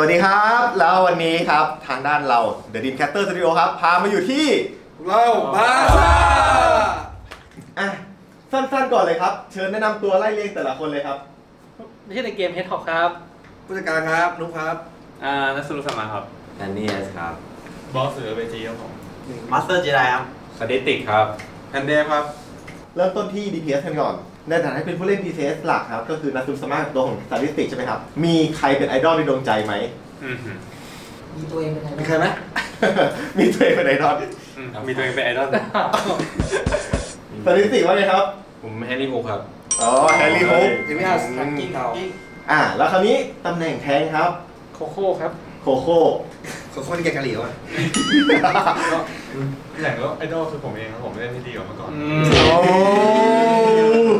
วัสดีครับแล้ววันนี้ครับทางด้านเรา The Dreamcasters Studio ครับพามาอยู่ที่เราบาซ่าอ่ะสั้นๆก่อนเลยครับเชิญแนะนำตัวไล่เรียงแต่ละคนเลยครับชื่อในเกม Headhop ครับผู้จัดการครับนุ๊กครับนัทสุรุสมาครับนันนี่ครับบอสเสือเบจีครับผมมาสเตอร์เจไดครับสเตติกครับแอนเดฟครับเริ่มต้นที่ DPS กันก่อนในฐานะที่เป็นผู้เล่น DPS หลักครับก็คือนัทสุรุสมาตัวของสถิติใช่ไหมครับมีใครเป็นไอดอลในดวงใจไหมมีตัวเองเป็นไอดอลมีใครไหมมีตัวเองเป็นไอดอลมีตัวเองเป็นไอดอลสถิติว่าไงครับผมแฮร์รี่ฮุกครับอ๋อแฮร์รี่ฮุกทีมอาร์สทักกิ้งแล้วคราวนี้ตำแหน่งแทงครับโคโค่ครับโคโค่ที่แกงกะหรี่วะอย่างแล้วไอดอลคือผมเองครับผมเล่นที่ดีกว่าเมื่อก่อน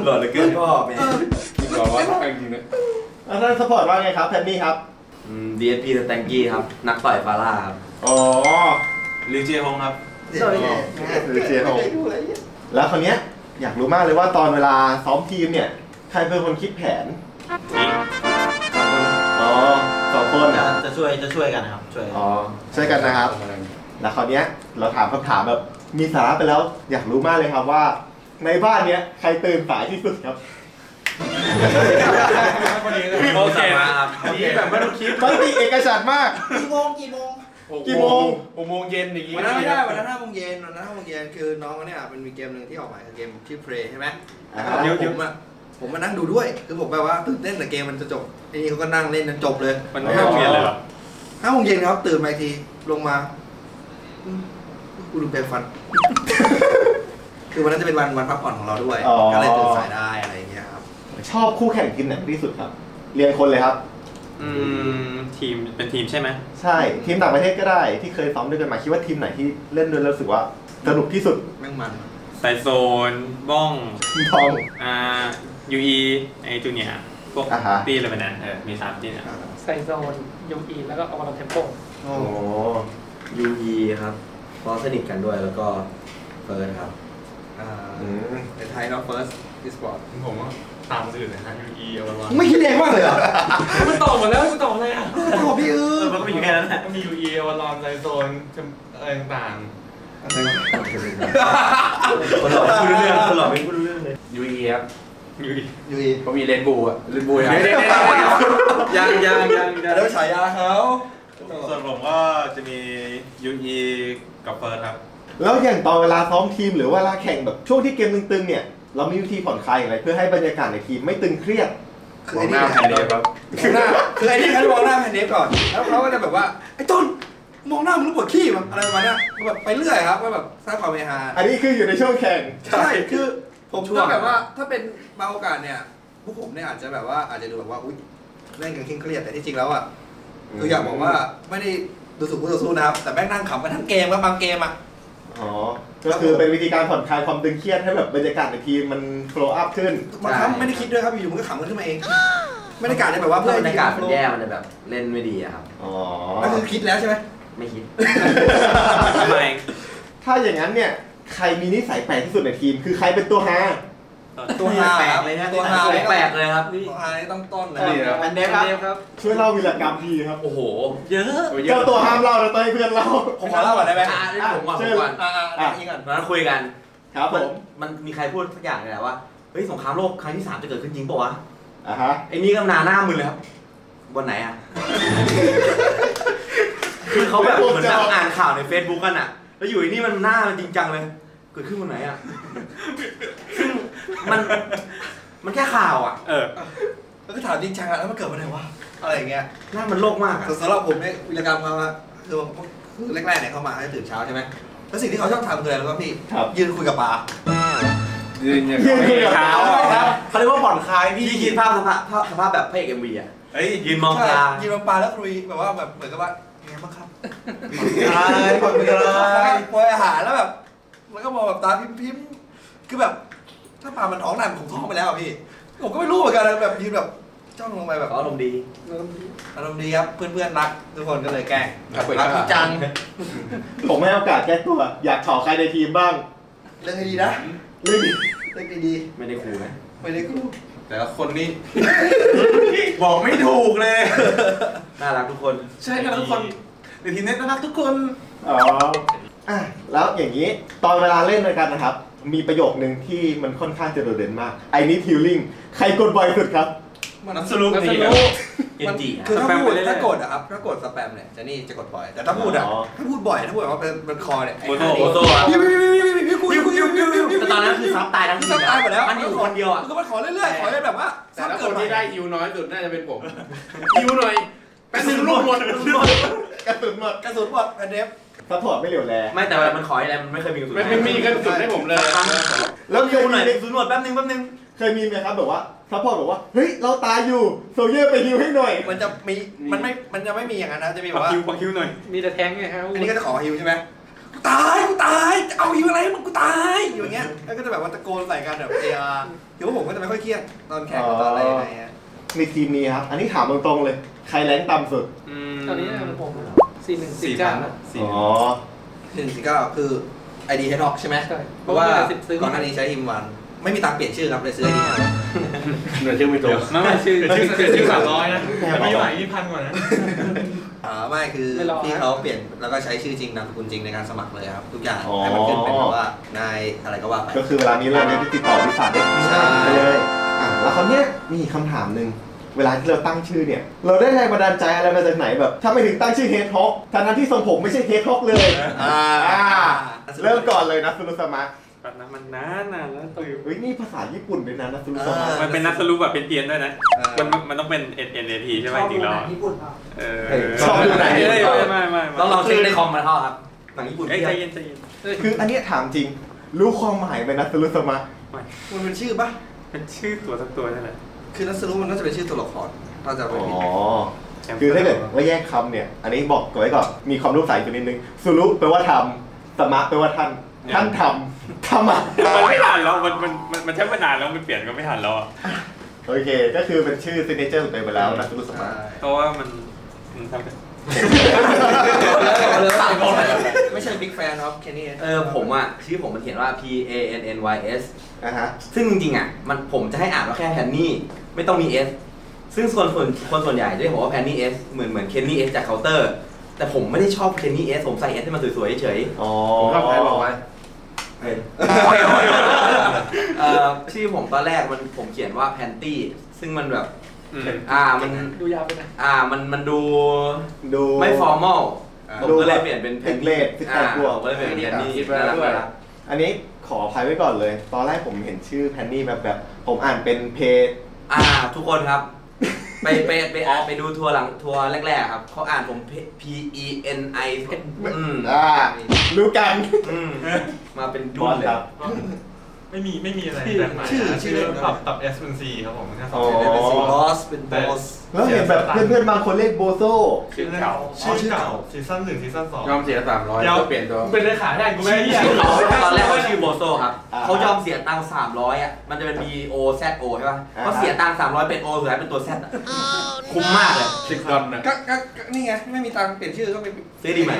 หล่อเลยเกินก็เป็นคิดก่อนว่าต้องจริงๆนะท่านสปอร์ตว่าไงครับแพนนี่ครับDSP สแตงกี้ครับนักต่อยฟาร่าครับอ๋อลิวเจียฮงครับลิวเจียฮงแล้วคนเนี้ยอยากรู้มากเลยว่าตอนเวลาซ้อมทีมเนี่ยใครเป็นคนคิดแผนสองคนนะจะช่วยกันนะครับช่วยกันนะครับแล้วคราวนี้เราถามคำถามแบบมีสาระไปแล้วอยากรู้มากเลยครับว่าในบ้านเนี้ยใครตื่นสายที่สุดครับโอเคครับนี่แบบไม่ต้องคิดมันมีเอกฉันท์มากกี่โมงเย็นอย่างงี้วันนั้น5 โมงเย็นคือน้องเนี่ยมันมีเกมหนึ่งที่ออกมาเกมที่เพลย์ใช่ไหมเยอะมากผมมานั่งดูด้วยคือผมแบบว่าตื่นเต้นแต่เกมมันจะจบไอ้นี่เขาก็นั่งเล่นจนจบเลยมัน5 โมงเย็นเลย5 โมงเย็นครับตื่นมาทีลงมากูลืมแปรงฟันคือวันนั้นจะเป็นวันพักผ่อนของเราด้วยก็เลยตื่นสายได้อะไรอย่างเงี้ยครับชอบคู่แข่งทีมไหนที่สุดครับเรียนคนเลยครับทีมเป็นทีมใช่ไหมใช่ทีมต่างประเทศก็ได้ที่เคยซ้อมด้วยกันมาคิดว่าทีมไหนที่เล่นด้วยแล้วรู้สึกว่าสนุกที่สุดแม่งมันไซโซนบ้องทองU.E. ไอจูเนียพวกตีอะไรแบบนั้นมี3ที่เนี่ยไซโซน U.E. แล้วก็อวตารเทมโปโอ้ U.E. ครับพอสนิทกันด้วยแล้วก็ First ครับในไทยเรา First Esport ผมว่าตามสื่อเลยฮะ U.E. อวตารไม่คิดเองมากเลยอ่ะมันตอบหมดแล้วมันตอบอะไรอ่ะมันตอบพี่มันก็มีอยู่แค่นั้นแหละมี U.E. อวตารไซโซนอะไรต่างคนหล่อไม่รู้เรื่องเลย U.E. ครับยูอีเขามีเลนบูอะเลนบูยังแล้วฉายาเขาส่วนผมก็จะมีU.E.กับเฟิร์สครับแล้วอย่างตอนเวลาซ้อมทีมหรือว่าเวลาแข่งแบบช่วงที่เกมตึงๆเนี่ยเรามีวิธีผ่อนคลายอย่างไรเพื่อให้บรรยากาศในทีมไม่ตึงเครียดคือไอ้นี่แผ่นเดฟครับคือไอ้นี่เขามองหน้าแผ่นเดฟก่อนแล้วเขาก็จะแบบว่าไอ้ต้นมองหน้ามึงรู้ปวดขี้มั้งอะไรประมาณนี้แบบไปเรื่อยครับว่าแบบสร้างความเฮฮาอันนี้คืออยู่ในช่วงแข่งใช่คือผมก็แบบว่าถ้าเป็นบางโอกาสเนี่ยพวกผมเนี่ยอาจจะแบบว่าอาจจะดูแบบว่าอุ๊ยเล่นกันเครียดแต่ที่จริงแล้วอ่ะคืออยากบอกว่าไม่ได้ดูถูกผู้ต่อสู้นะครับแต่แม่งนั่งขำกันทั้งเกมแล้วบางเกมอ่ะอ๋อก็คือเป็นวิธีการผ่อนคลายความตึงเครียดให้แบบบรรยากาศในทีมมันโฟล์อัพขึ้นบางครั้งไม่ได้คิดด้วยครับอยู่ๆมันก็ขำกันขึ้นมาเองบรรยากาศเนี่ยแบบว่าเพื่อนบรรยากาศมันแย่มันแบบเล่นไม่ดีครับอ๋อก็คือคิดแล้วใช่ไหมไม่คิดทำไมถ้าอย่างนั้นเนี่ยใครมีนิสัยแปลกที่สุดในทีมคือใครเป็นตัวฮาแปลกเลยนะตัวฮาแปลกเลยครับตัวฮาต้องต้นเลยอันเดฟครับช่วยเล่าวีรกรรมทีครับโอ้โหเยอะเจ้าตัวห้ามเล่าเราต้องให้เพื่อนเล่าผมขอเล่าก่อนได้ไหมผมก่อนแล้วคุยกันครับผมมันมีใครพูดสักอย่างเลยแหละว่าเฮ้ยสงครามโลกครั้งที่ 3จะเกิดขึ้นจริงป่าววะไอ้นี่ก็หน้ามึนเลยครับวันไหนอ่ะคือเขาแบบเหมือนนั่งอ่านข่าวใน Facebook กันอ่ะแล้วอยู่นี่มันหน้ามันจริงจังเลยเกิดขึ้นวันไหนอ่ะซึ่งมันแค่ข่าวอ่ะแล้วก็ถามจริงจังอ่ะแล้วมันเกิดวันไหนวะอะไรอย่างเงี้ยหน้ามันโลกมากอ่ะสำหรับผมเนี่ยวิรกรรมเขาอะคือแรกๆเนี่ยเขามาให้ตื่นเช้าใช่ไหมแล้วสิ่งที่เขาชอบทำเลยแล้วก็พี่ยืนคุยกับปลายืนคุยกับปลาเขาเรียกว่าผ่อนคลายพี่คิดภาพสภาพแบบพระเอก MV อ่ะยืนมองปลาแล้วคุยแบบว่าแบบเหมือนกับว่าไงบ้างครับปล่อยอาหารแล้วแบบมันก็มองแบบตาพิมคือแบบถ้าปลามันท้องได้มันคงท้องไปแล้วอ่ะพี่ผมก็ไม่รู้เหมือนกันแบบยืนแบบจ้องลงไปแบบอารมณ์ดีครับเพื่อนๆรักทุกคนก็เลยแกล้งรักพี่จังผมให้โอกาสแก้ตัวอยากขอใครในทีมบ้างเรื่องให้ดีนะ เล็กดีๆไม่ได้ครูนะไม่ได้ครูแต่ละคนนี่ บอกไม่ถูกเลย น่ารักทุกคนใช่กันทุกคนในทีมนี้น่ารักทุกคนอ๋ออ่ะแล้วอย่างนี้ตอนเวลาเล่นด้วยกันนะครับมีประโยคนึงที่มันค่อนข้างจะโดดเด่นมากไอ้นี่ทิลลิ่งใครกดบ่อยสุดครับมันสรุปดีครับมันดีคือถ้าพูดถ้ากดอ่ะครับถ้ากดสแปมเนี่ยจะนี่จะกดบ่อยแต่ถ้าพูดอ่ะถ้าพูดบ่อยถ้าพูดว่าเป็นคอเนี่ยโมโตโมโตอ่ะตอนนั้นคือซับตายแล้วซับตายหมดแล้วมันอยู่คนเดียวอ่ะก็มันขอเรื่อยๆขอเรื่อยแบบว่าแต่ละคนที่ได้อิวน้อยสุดน่าจะเป็นผมอิวหน่อยกระสุนหมดกระสุนหมดแอนเดฟซัพพอร์ตไม่เหลียวแลไม่แต่มันขออะไรมันไม่เคยมีกระสุนไม่มีกระสุนให้ผมเลยแล้วอิวหน่อยกระสุนหมดแป๊บนึงเคยมีไหมครับแบบว่าซัพพอร์ตบอกว่าเฮ้ยเราตายอยู่โซเยอร์ไปฮิวให้หน่อยมันจะมีมันจะไม่มีอย่างนั้นนะจะมีแบบว่าปักฮิวหน่อยมีแต่แทงไงครับอันนี้ก็จะขอฮิวใช่ไหมกูตายเอาฮิวอะไรมึงกูตายอย่างเงี้ยแล้วก็จะแบบว่าตะโกนใส่กันแบบเออถือว่าผมก็จะไม่ค่อยเครียดตอนแข่งตอนอะไรอย่างเงี้ยในทีมนี้ครับอันนี้ถามตรงๆเลยใครแรงต่ำสุดตอนนี้เป็นผม4149อ๋อ4149คือไอดีHeadhopใช่ไหมเพราะว่าก่อนหน้านี้ใช้ทีมวันไม่มีตังเปลี่ยนชื่อครับเลยซื้อที่หน่วยชื่อไม่ตรงไม่ชื่อ300นะไม่ไหวนี่พันกว่านะไม่คือพี่เขาเปลี่ยนแล้วก็ใช้ชื่อจริงนามสกุลจริงในการสมัครเลยครับทุกอย่างให้มันขึ้นเป็นแบบว่านายอะไรก็ว่าไปก็คือเวลานี้เราได้ติดต่อวิสาหกิจได้เลยแล้วเขาเนี้ยมีคำถามหนึ่งเวลาที่เราตั้งชื่อเนี่ยเราได้แรงบันดาลใจอะไรมาจากไหนแบบถ้าไม่ถึงตั้งชื่อHeadhopทั้งที่ทรงผมไม่ใช่Headhopเลยเริ่มก่อนเลยนะซุรุสามะแบบนั้นมันนานแล้วตัวเฮ้ยนี่ภาษาญี่ปุ่นด้วยนะนัสรุมันเป็นนัสรุแบบเป็นเพี้ยนด้วยนะมันต้องเป็น NAT ใช่ไหมจริงแล้วชอบดูไหนต้องลองซื้อในคอมมาท่อครับหนังญี่ปุ่นใจเย็นคืออันนี้ถามจริงรู้ความหมายไหมนัสรุสมามันเป็นชื่อปะเป็นชื่อตัวสักตัวนั่นแหละคือนัสรุมันน่าจะเป็นชื่อตัวละครน่าจะเป็นคือถ้าเกิดว่าแยกคำเนี่ยอันนี้บอกไว้ก่อนมีความรู้สายตัวนิดนึงสุรุแปลว่าทำสมาแปลว่าท่านทำอ่ะมันไม่ทันแล้วมันใช้เวลาแล้วมันเปลี่ยนก็ไม่ทันแล้วโอเคก็คือเป็นชื่อซิกเนเจอร์ของตัวเองไปแล้วนะรู้สึกว่าเพราะว่ามันทำไม่ใช่บิ๊กแฟนครับแค่นี้ผมอ่ะชื่อผมมันเขียนว่า PANNYS นะฮะซึ่งจริงๆอ่ะมันผมจะให้อ่านว่าแค่แพนนี่ไม่ต้องมี S ซึ่งคนส่วนใหญ่จะบอกว่าแพนนี่ S เหมือนเคนนี่ S จากเคาน์เตอร์แต่ผมไม่ได้ชอบเคนนี่ S ผมใส่ S ให้มันสวยๆเฉยๆผมชอบใครบอกว่าชื่อผมตอนแรกผมเขียนว่าแพนตี้ซึ่งมันแบบมันดูยาวไปนะมันดูไม่ฟอร์มอลผมก็เลยเปลี่ยนเป็นแพนตี้ผมก็เลยเปลี่ยนเป็นแพนตี้น่ารักเลยอันนี้ขออภัยไว้ก่อนเลยตอนแรกผมเห็นชื่อแพนนี่แบบผมอ่านเป็นเพย์ทุกคนครับไปดูทัวร์หลังทัวร์แรกๆครับเขาอ่านผม PENI รู้กันมาเป็นดุนเลยไม่มีอะไรแต่หมายชื่อตับ S เป็น C ครับผมถ้าสองเป็น C เป็นบอสแล้วเห็นแบบเพื่อนบางคนเรียกโบโซชื่อเก่าซีซั่น 1ซีซั่น 2ยอมเสีย300แล้วเปลี่ยนตัวเป็นเลขาได้กูไม่อยากตอนแรกเขาชื่อโบโซครับเขายอมเสียตัง300อ่ะมันจะเป็น B O Z O ใช่ป่ะเขาเสียตัง300เป็น O สุดท้ายเป็นตัว Z คุ้มมากเลย10 ดอลนะก็นี่ไงไม่มีตังเปลี่ยนชื่อก็ไปซื้อดีใหม่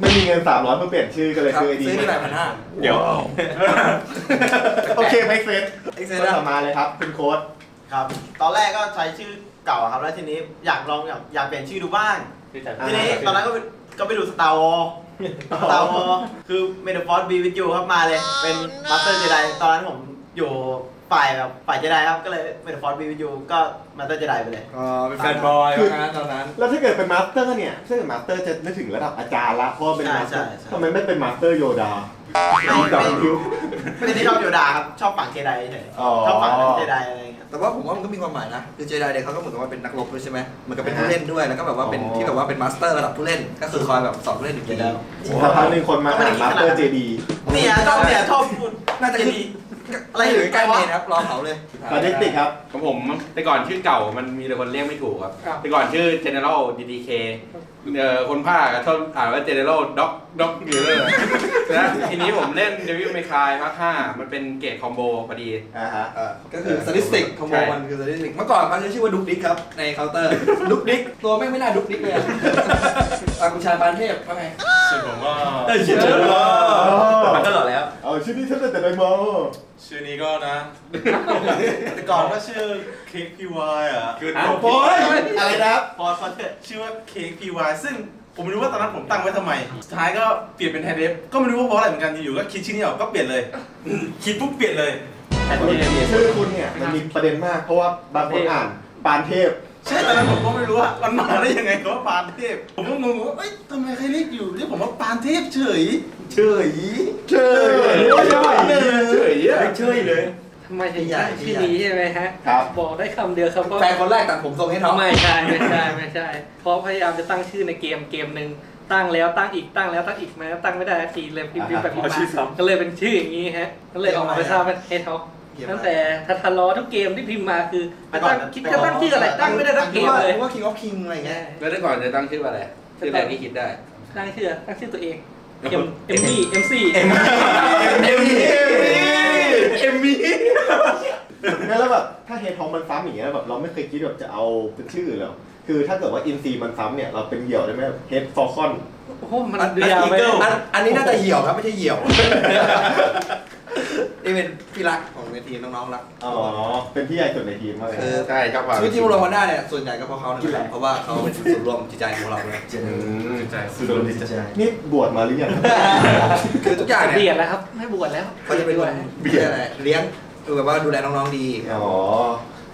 ไม่มีเงิน300มาเปลี่ยนชื่อก็เลยซื้อดีซื้อดีใหม่1,500เดี๋ยวโอเคไม่เซ็ตก็ต่อมาเลยครับคุณโค้ดครับตอนแรกก็ใช้ชื่อเก่าครับแล้วทีนี้อยากเปลี่ยนชื่อดูบ้างทีนี้ตอนนั้นก็ไปดูสตาร์วอร์คือเมทัลฟอร์สบีวิทยูครับมาเลยเป็นมาสเตอร์เจไดตอนนั้นผมอยู่ฝ่ายเจไดครับก็เลยเมทัลฟอร์สบีวิทยูก็มาสเตอร์เจไดไปเลยเป็นแฟนบอยตอนนั้นแล้วถ้าเกิดเป็นมาสเตอร์เนี่ยถ้าเกิดมาสเตอร์จะนึกถึงระดับอาจารย์ละเพราะเป็นมาสเตอร์ทำไมไม่เป็นมาสเตอร์โยดาไม่ได้ชอบโยดาครับชอบฝั่งเจไดเฉยชอบฝั่งเจไดอะไรอย่างเงี้ยแต่ว่าผมว่ามันก็มีความหมายนะคือเจไดเนี่ยเขาก็เหมือนกับว่าเป็นนักรบด้วยใช่ไหมมันก็เป็นผู้เล่นด้วยแล้วก็แบบว่าเป็นที่แบบว่าเป็นมาสเตอร์ระดับผู้เล่นก็คือคอยแบบสอนผู้เล่นอยู่ดีถ้าพักหนึ่งคนมามาสเตอร์เจดีเนี่ยชอบคุณน่าจะดีอะไรอยู่ใกล้เมนครับรอเขาเลยคอนเนคติกครับของผมแต่ก่อนชื่อเก่ามันมีแต่คนเรียกไม่ถูกครับแต่ก่อนชื่อ General DDK คนภาคชอบอ่านว่า General Dog อยู่เลยนะทีนี้ผมเล่น Devil May Cry ภาค 5มันเป็นเกรดคอมโบพอดีก็คือสถิติคอมโบมันคือสถิติเมื่อก่อนมันชื่อว่าดุ๊กดิ๊กครับในเคาน์เตอร์ดุ๊กดิ๊กตัวไม่น่าดุ๊กดิ๊กเลยคุณชายปานเทพว่าไงส่วนผมก็เฉยๆมันก็หล่อแล้ว อชื่อนี้ท่านแต่ใดมาชื่อนี้ก็นะแต่ก่อนก็ชื่อ K P Y อ่ะคือโอ้ยอะไรนะพอเขาชื่อว่า K P Y ซึ่งผมไม่รู้ว่าตอนนั้นผมตั้งไว้ทำไมสุดท้ายก็เปลี่ยนเป็นHeadhopก็ไม่รู้ว่าเพราะอะไรเหมือนกันอยู่ก็คิดชื่อนี้ออกก็เปลี่ยนเลยคิดปุ๊บเปลี่ยนเลยชื่อคุณเนี่ยมันมีประเด็นมากเพราะว่าบางคนอ่านปานเทพใช่ตอนนั้นผมก็ไม่รู้ว่ามันมาได้ยังไงก็ปานเทพผมก็งงว่าเอ้ยทำไมใครเรียกอยู่เรียกผมว่าปานเทพเฉยเลยทำไมถึงใหญ่ที่นี้ใช่ไหมฮะบอกได้คำเดียวครับว่าแฟนคนแรกตัดผมทรงให้น้องไม่ใช่เพราะพยายามจะตั้งชื่อในเกมหนึ่งตั้งแล้วตั้งอีกตั้งแล้วตั้งอีกมาแล้วตั้งไม่ได้ทีเลยพิมพ์แบบพิมพ์ก็เลยเป็นชื่ออย่างนี้ฮะก็เลยออกมาเป็นซาเป็นHeadhopตั้งแต่ทะเลาะทุกเกมที่พิมพ์มาคือคิดจะตั้งชื่ออะไรตั้งไม่ได้ตั้งเกมเลยว่าคิงออฟคิงอะไรเงี้ยแล้วแต่ก่อนจะตั้งชื่ออะไรชื่ออะไรที่คิดได้ตั้งชื่อตัวเองเอ็มมี่งั้นแล้วแบบถ้าHeadhopมันซ้ำอย่างเงี้ยแบบเราไม่เคยคิดแบบจะเอาเป็นชื่อหรอกคือถ้าเกิดว่าอินซีมันซ้ำเนี่ยเราเป็นเหี่ยวได้ไหมHead Falconโอ้โหมันยาวไปอันนี้น่าจะเหี่ยวครับไม่ใช่เหี่ยวนี่เป็นพี่รักของในทีมน้องๆรักอ๋อเป็นพี่ใหญ่สุดในทีมเลยใช่ครับว่าชีวิตที่เรามาได้เนี่ยส่วนใหญ่ก็เพราะเขาเนี่ยแหละเพราะว่าเขาเป็นส่วนรวมจิตใจของเราเลยส่วนรวมจิตใจนี่บวชมาหรือยังคือทุกอย่างเนี่ยเบียดแล้วครับไม่บวชแล้วเขาจะเป็นคนเบียดอะไรเลี้ยงคือแบบว่าดูแลน้องๆดีอ๋อ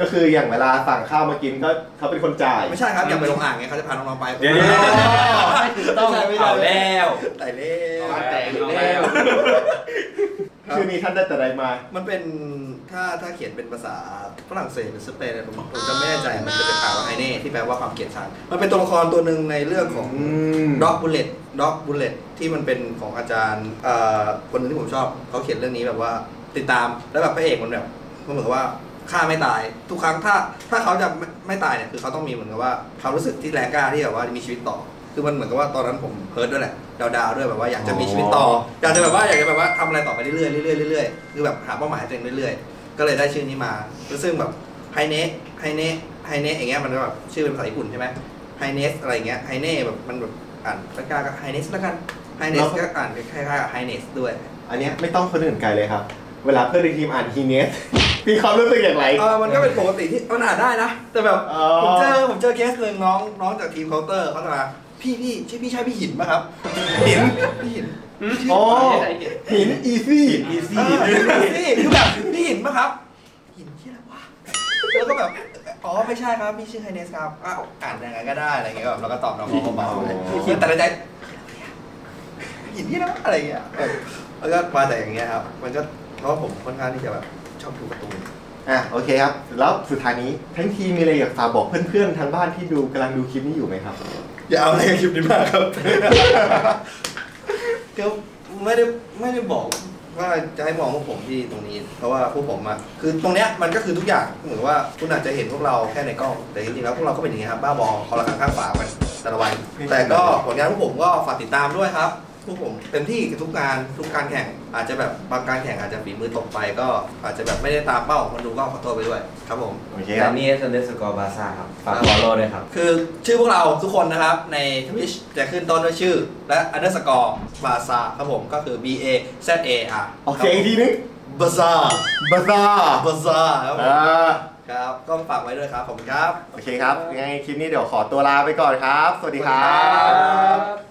ก็คืออย่างเวลาสั่งข้าวมากินก็เขาเป็นคนจ่ายไม่ใช่ครับอย่างไปลงอ่างไงเขาจะพาน้องๆไปต้องเอาแล้วแต่เล่แล้วชื่อนี้ท่านได้แต่ใดมามันเป็นถ้าเขียนเป็นภาษาฝรั่งเศสหรือสเปนอะไรผมจะไม่แน่ใจมันจะเป็นข่าวว่าไอเน่ที่แปลว่าความเกลียดชังมันเป็นตัวละครตัวหนึ่งในเรื่องของด็อกบูเลตที่มันเป็นของอาจารย์คนนึงที่ผมชอบเขาเขียนเรื่องนี้แบบว่าติดตามแล้วแบบพระเอกมันแบบมันเหมือนกับว่าฆ่าไม่ตายทุกครั้งถ้าเขาจะไม่ตายเนี่ยคือเขาต้องมีเหมือนกับว่าเขารู้สึกที่แรงกล้าที่แบบว่ามีชีวิตต่อคือมันเหมือนกับว่าตอนนั้นผมเฮิร์ตด้วยแหละดาวด้วยแบบว่าอยากจะมีชีวิตต่ออยากจะแบบว่าทำอะไรต่อไปเรื่อยคือแบบหาเป้าหมายตัวเองเรื่อยก็เลยได้ชื่อนี้มาซึ่งแบบไฮเนะอย่างเงี้ยมันก็แบบชื่อเป็นภาษาญี่ปุ่นใช่ไหมไฮเนสอะไรเงี้ยไฮเน่แบบมันแบบอ่านตะกากับไฮเนสแล้วกันไฮเนสก็อ่านคล้ายๆกับไฮเนสด้วยอันเนี้ยไม่ต้องคนอื่นไกลเลยครับเวลาเพื่อนในทีมอ่านฮีเนสมีความรู้สึกอย่างไรมันก็เป็นปกติที่มันอ่านได้นะแต่แบบผมเจอเคสหนึ่งน้องจากทีมเคาน์เตอร์เขามาพี่ใช่พี่หินป่ะครับหินโอ้หินอีซี่คือแบบพี่หินป่ะครับหินชื่ออะไรวะแล้วก็แบบอ๋อไม่ใช่ครับพี่ชื่อไฮเนสครับอ่านยังไงก็ได้อะไรเงี้ยแบบเราก็ตอบน้องเบาๆแต่ในใจหินนี่นะอะไรเงี้ยแล้วก็มาแต่อย่างเงี้ยครับมันก็เพราะผมค่อนข้างที่จะแบบชอบดูการ์ตูนโอเคครับแล้วสุดท้ายนี้ทั้งทีมีอะไรอยากฝากบอกเพื่อนๆทางบ้านที่ดูกำลังดูคลิปนี้อยู่ไหมครับอย่าเอาอะไรกับคลิปนี้มากครับก็ไม่ได้บอกว่าจะให้มองพวกผมที่ตรงนี้เพราะว่าพวกผมอะคือตรงเนี้ยมันก็คือทุกอย่างเหมือนว่าคุณอาจจะเห็นพวกเราแค่ในกล้องแต่จริงๆแล้วพวกเราก็เป็นอย่างนี้ครับบ้าบอคอละข้างฝากันแต่ละวันแต่ก็ผลงานพวกผมก็ฝากติดตามด้วยครับพวกผมเต็มที่กับทุกการแข่งอาจจะแบบบางการแข่งอาจจะฝีมือตกไปก็อาจจะแบบไม่ได้ตามเป้าคนดูก็ขอโทษไปด้วยครับผมแต่นี่เอสเดสกอร์บาซ่าครับฝากฟอลโล่ด้วยครับคือชื่อพวกเราทุกคนนะครับในทวิชจะขึ้นต้นด้วยชื่อและอันเดอร์สกอร์บาซ่าครับผมก็คือ BAZAR โอเคอีกทีนึงบาซ่าครับก็ฝากไว้ด้วยครับขอบคุณครับโอเคครับยังไงคลิปนี้เดี๋ยวขอตัวลาไปก่อนครับสวัสดีครับ